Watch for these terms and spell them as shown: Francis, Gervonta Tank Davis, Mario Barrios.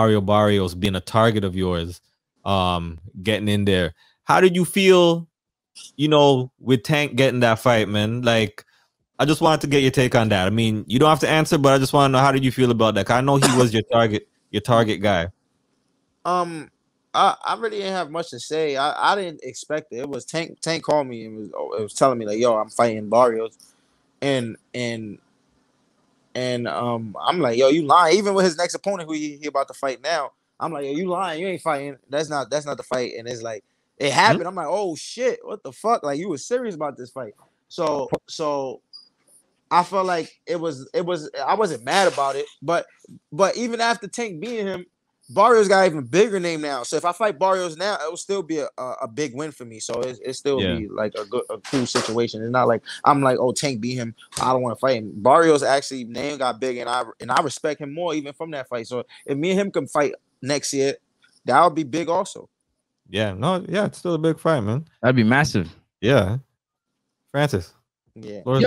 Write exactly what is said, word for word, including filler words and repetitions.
Mario Barrios being a target of yours, um, getting in there. How did you feel, you know, with Tank getting that fight, man? Like, I just wanted to get your take on that. I mean, you don't have to answer, but I just want to know, how did you feel about that? 'Cause I know he was your target, your target guy. Um, I, I really didn't have much to say. I, I didn't expect it. It was Tank. Tank called me and was it was telling me like, "Yo, I'm fighting Barrios," and and and um, I'm like, "Yo, you lying?" Even with his next opponent, who he, he about to fight now, I'm like, "Yo, you lying? You ain't fighting. That's not that's not the fight." And it's like it happened. Mm-hmm. I'm like, "Oh shit, what the fuck? Like you were serious about this fight." So so I felt like it was it was I wasn't mad about it, but but even after Tank beating him, Barrios got an even bigger name now, so if I fight Barrios now, it will still be a, a, a big win for me. So it it still yeah. be like a good, a cool situation. It's not like I'm like, oh, Tank beat him, I don't want to fight him. Barrios actually name got big, and I and I respect him more even from that fight. So if me and him can fight next year, that would be big also. Yeah, no, yeah, it's still a big fight, man. That'd be massive. Yeah, Francis. Yeah.